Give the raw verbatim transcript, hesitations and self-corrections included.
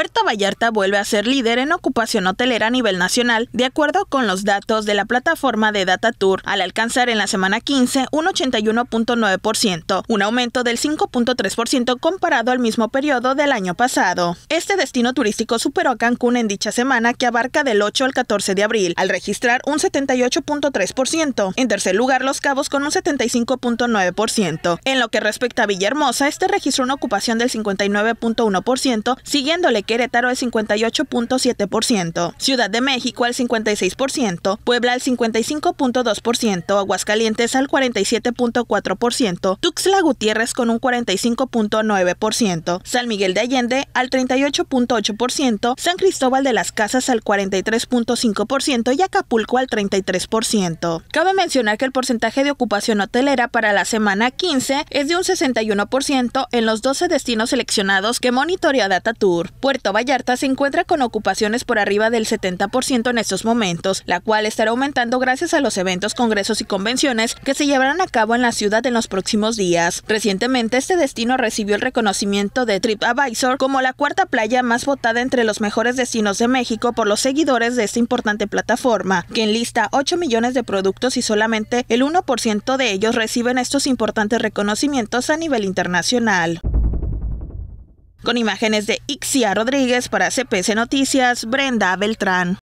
Puerto Vallarta vuelve a ser líder en ocupación hotelera a nivel nacional, de acuerdo con los datos de la plataforma de DataTour, al alcanzar en la semana quince un ochenta y uno punto nueve por ciento, un aumento del cinco punto tres por ciento comparado al mismo periodo del año pasado. Este destino turístico superó a Cancún en dicha semana, que abarca del ocho al catorce de abril, al registrar un setenta y ocho punto tres por ciento. En tercer lugar, Los Cabos con un setenta y cinco punto nueve por ciento. En lo que respecta a Villahermosa, este registró una ocupación del cincuenta y nueve punto uno por ciento, siguiéndole Querétaro al cincuenta y ocho punto siete por ciento, Ciudad de México al cincuenta y seis por ciento, Puebla al cincuenta y cinco punto dos por ciento, Aguascalientes al cuarenta y siete punto cuatro por ciento, Tuxtla Gutiérrez con un cuarenta y cinco punto nueve por ciento, San Miguel de Allende al treinta y ocho punto ocho por ciento, San Cristóbal de las Casas al cuarenta y tres punto cinco por ciento y Acapulco al treinta y tres por ciento. Cabe mencionar que el porcentaje de ocupación hotelera para la semana quince es de un sesenta y uno por ciento en los doce destinos seleccionados que monitorea DataTour. Puerto Vallarta se encuentra con ocupaciones por arriba del setenta por ciento en estos momentos, la cual estará aumentando gracias a los eventos, congresos y convenciones que se llevarán a cabo en la ciudad en los próximos días. Recientemente, este destino recibió el reconocimiento de TripAdvisor como la cuarta playa más votada entre los mejores destinos de México por los seguidores de esta importante plataforma, que enlista ocho millones de productos y solamente el uno por ciento de ellos reciben estos importantes reconocimientos a nivel internacional. Con imágenes de Ixia Rodríguez para C P S Noticias, Brenda Beltrán.